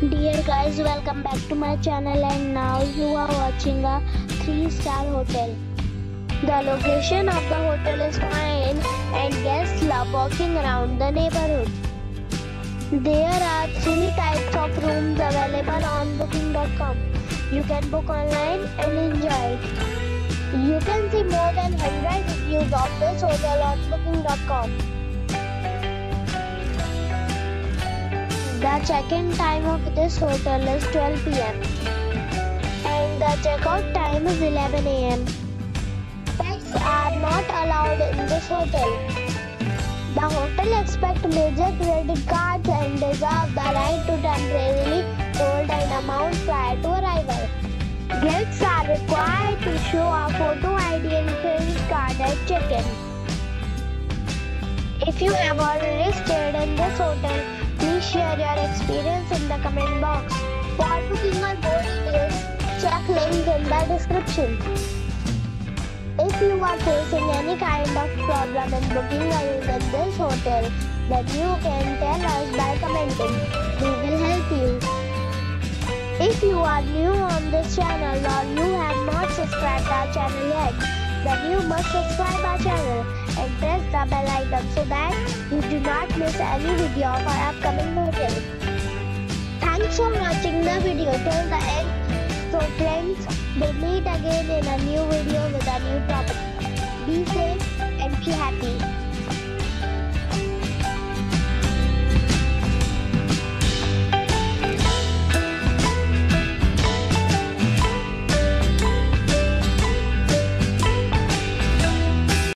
Dear guys, welcome back to my channel, and now you are watching a 3-star hotel. The location of the hotel is fine and guests love walking around the neighborhood. There are 3 types of rooms available on booking.com. You can book online and enjoy it. You can see more than 100 reviews of this hotel on booking.com. The check-in time of this hotel is 12 p.m. and the check-out time is 11 a.m. Pets are not allowed in this hotel. The hotel accepts major credit cards and reserves the right to temporarily hold an amount prior to arrival. Guests are required to show a photo ID and credit card at check-in. If you have already stayed in this hotel, please share your experience in the comment box. For booking or more details, check link in the description. If you are facing any kind of problem in booking a room at this hotel, then you can tell us by commenting. We will help you. If you are new on this channel or you have not subscribed our channel yet, then you must subscribe our channel and press the bell icon so that you do not miss any video of our upcoming hotel. Thanks for watching the video till the end. So friends, we'll meet again in a new video with a new property. Be safe and be happy.